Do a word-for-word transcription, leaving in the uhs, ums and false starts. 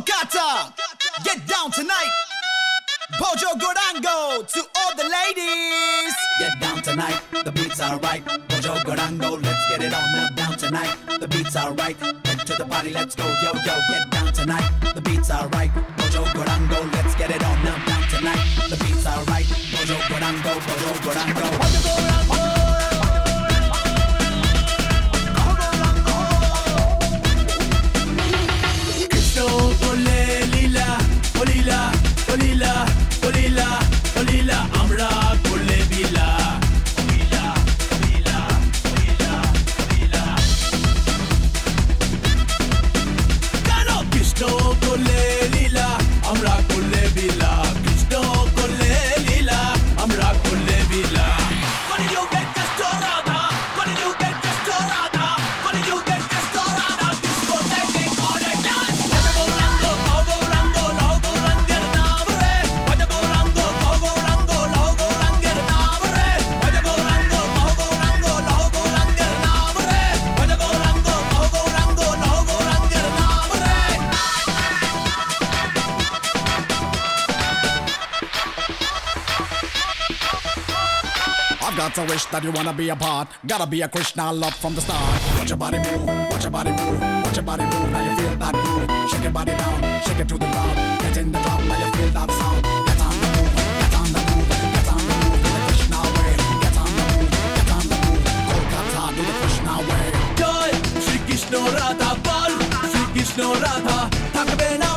Kolkata, get down tonight. Bhojo Gourango to all the ladies. Get down tonight, the beats are right. Bhojo Gourango, let's get it on. Now down tonight, the beats are right. Get to the party, let's go, yo yo. Get down tonight, the beats are right. Bhojo Gourango, let's get it on. Now down tonight, the beats are right. Bhojo Gourango, Bhojo Gourango. Bhojo Gourango. Got a wish that you wanna be a part. Gotta be a Krishna love from the start. Watch your body move, watch your body move, watch your body move. Now you feel that move. Shake your body down, shake it to the ground. Get in the club, now you feel that sound. Get on the move, get on the move, get on the move. Do the Krishna way. Get on the move, get on the move. Kolkata, do the Krishna way. Jai Shri Krishna Radha, Bal Shri Krishna Radha, Thakbe na.